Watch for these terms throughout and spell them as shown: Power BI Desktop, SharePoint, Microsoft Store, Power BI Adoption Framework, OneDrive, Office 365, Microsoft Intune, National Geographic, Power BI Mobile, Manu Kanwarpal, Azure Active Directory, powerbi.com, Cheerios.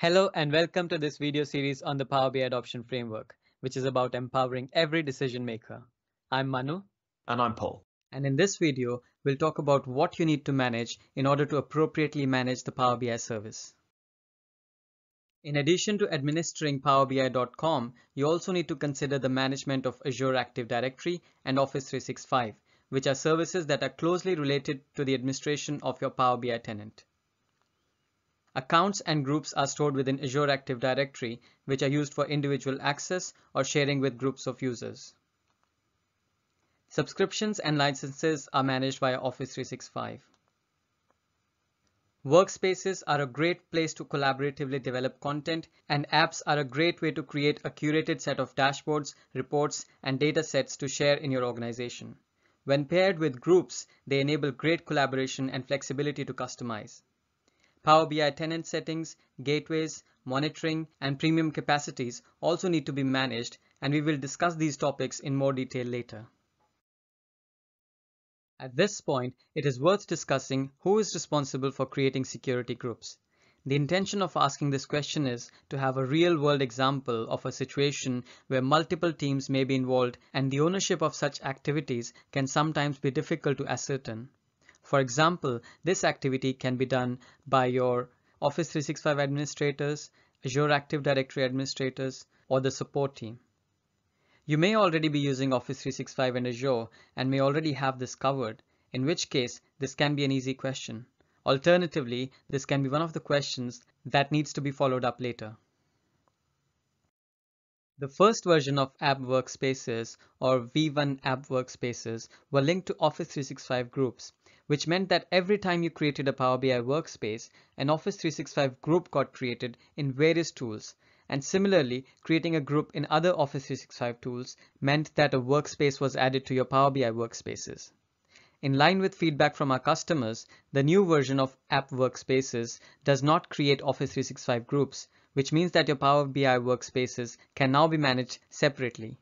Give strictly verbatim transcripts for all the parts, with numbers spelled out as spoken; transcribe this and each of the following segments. Hello and welcome to this video series on the Power B I Adoption Framework, which is about empowering every decision maker. I'm Manu. And I'm Paul. And in this video, we'll talk about what you need to manage in order to appropriately manage the Power B I service. In addition to administering power b i dot com, you also need to consider the management of Azure Active Directory and Office three sixty-five, which are services that are closely related to the administration of your Power B I tenant. Accounts and groups are stored within Azure Active Directory, which are used for individual access or sharing with groups of users. Subscriptions and licenses are managed via Office three sixty-five. Workspaces are a great place to collaboratively develop content, and apps are a great way to create a curated set of dashboards, reports, and data sets to share in your organization. When paired with groups, they enable great collaboration and flexibility to customize. Power B I tenant settings, gateways, monitoring, and premium capacities also need to be managed, and we will discuss these topics in more detail later. At this point, it is worth discussing who is responsible for creating security groups. The intention of asking this question is to have a real-world example of a situation where multiple teams may be involved, and the ownership of such activities can sometimes be difficult to ascertain. For example, this activity can be done by your Office three sixty-five administrators, Azure Active Directory administrators, or the support team. You may already be using Office three sixty-five and Azure and may already have this covered, in which case this can be an easy question. Alternatively, this can be one of the questions that needs to be followed up later. The first version of App Workspaces, or V one App Workspaces, were linked to Office three sixty-five groups, which meant that every time you created a Power B I workspace, an Office three sixty-five group got created in various tools. And similarly, creating a group in other Office three sixty-five tools meant that a workspace was added to your Power B I workspaces. In line with feedback from our customers, the new version of App Workspaces does not create Office three sixty-five groups, which means that your Power B I workspaces can now be managed separately.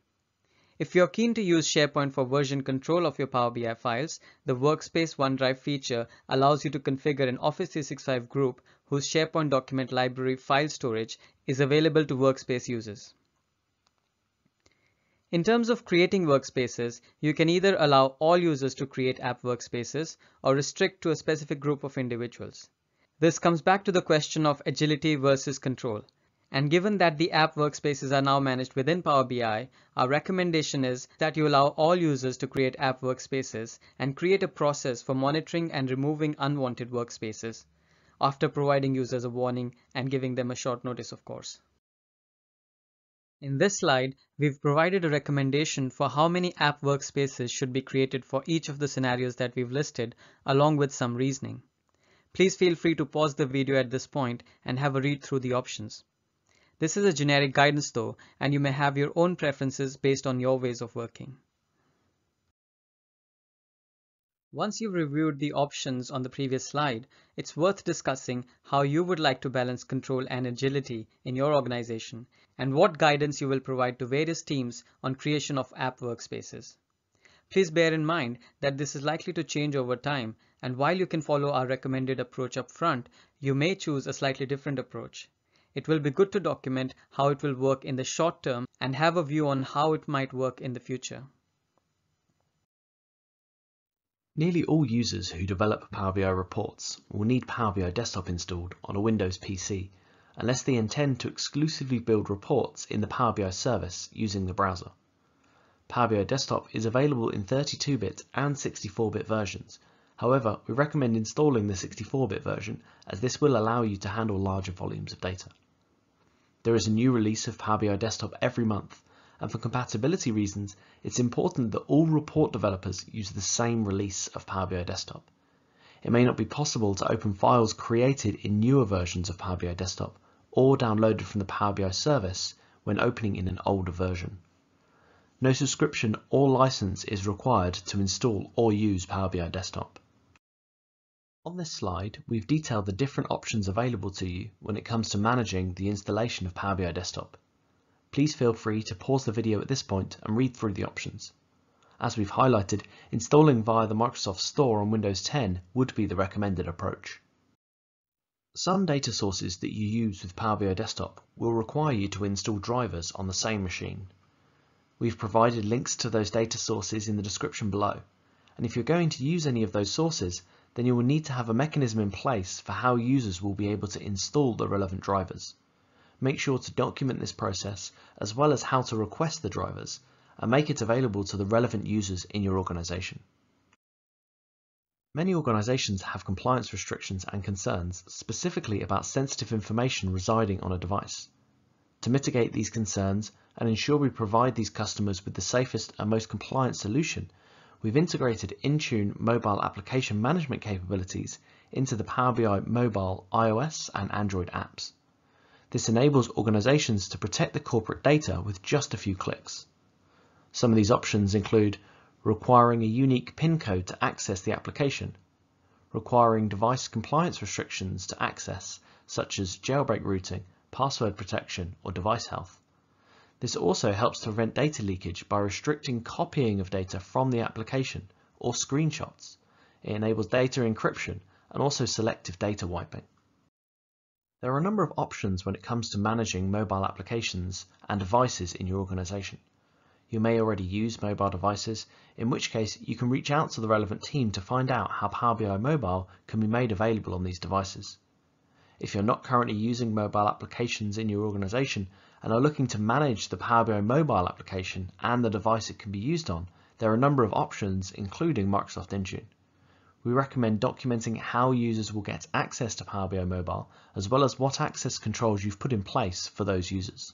If you're keen to use SharePoint for version control of your Power B I files, the Workspace OneDrive feature allows you to configure an Office three sixty-five group whose SharePoint document library file storage is available to workspace users. In terms of creating workspaces, you can either allow all users to create app workspaces or restrict to a specific group of individuals. This comes back to the question of agility versus control. And given that the app workspaces are now managed within Power B I, our recommendation is that you allow all users to create app workspaces and create a process for monitoring and removing unwanted workspaces, after providing users a warning and giving them a short notice, of course. In this slide, we've provided a recommendation for how many app workspaces should be created for each of the scenarios that we've listed, along with some reasoning. Please feel free to pause the video at this point and have a read through the options. This is a generic guidance though, and you may have your own preferences based on your ways of working. Once you've reviewed the options on the previous slide, it's worth discussing how you would like to balance control and agility in your organization, and what guidance you will provide to various teams on creation of app workspaces. Please bear in mind that this is likely to change over time, and while you can follow our recommended approach up front, you may choose a slightly different approach. It will be good to document how it will work in the short term and have a view on how it might work in the future. Nearly all users who develop Power B I reports will need Power B I Desktop installed on a Windows P C, unless they intend to exclusively build reports in the Power B I service using the browser. Power B I Desktop is available in thirty-two bit and sixty-four bit versions. However, we recommend installing the sixty-four bit version, as this will allow you to handle larger volumes of data. There is a new release of Power B I Desktop every month, and for compatibility reasons, it's important that all report developers use the same release of Power B I Desktop. It may not be possible to open files created in newer versions of Power B I Desktop or downloaded from the Power B I service when opening in an older version. No subscription or license is required to install or use Power B I Desktop. On this slide, we've detailed the different options available to you when it comes to managing the installation of Power B I Desktop. Please feel free to pause the video at this point and read through the options. As we've highlighted, installing via the Microsoft Store on Windows ten would be the recommended approach. Some data sources that you use with Power B I Desktop will require you to install drivers on the same machine. We've provided links to those data sources in the description below, and if you're going to use any of those sources, then you will need to have a mechanism in place for how users will be able to install the relevant drivers. Make sure to document this process as well as how to request the drivers, and make it available to the relevant users in your organization. Many organizations have compliance restrictions and concerns specifically about sensitive information residing on a device. To mitigate these concerns and ensure we provide these customers with the safest and most compliant solution, we've integrated Intune mobile application management capabilities into the Power B I Mobile iOS and Android apps. This enables organizations to protect the corporate data with just a few clicks. Some of these options include requiring a unique PIN code to access the application, requiring device compliance restrictions to access, such as jailbreak routing, password protection, or device health. This also helps to prevent data leakage by restricting copying of data from the application or screenshots. It enables data encryption and also selective data wiping. There are a number of options when it comes to managing mobile applications and devices in your organization. You may already use mobile devices, in which case you can reach out to the relevant team to find out how Power B I Mobile can be made available on these devices. If you're not currently using mobile applications in your organization and are looking to manage the Power B I Mobile application and the device it can be used on, there are a number of options including Microsoft Intune. We recommend documenting how users will get access to Power B I Mobile as well as what access controls you've put in place for those users.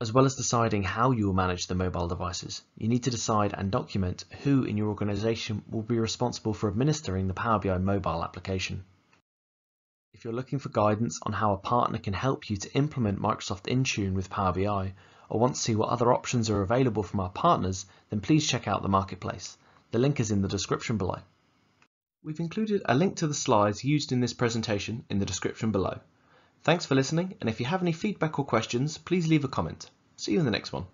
As well as deciding how you will manage the mobile devices, you need to decide and document who in your organization will be responsible for administering the Power B I Mobile application. If you're looking for guidance on how a partner can help you to implement Microsoft Intune with Power B I, or want to see what other options are available from our partners, then please check out the marketplace. The link is in the description below. We've included a link to the slides used in this presentation in the description below. Thanks for listening, and if you have any feedback or questions, please leave a comment. See you in the next one.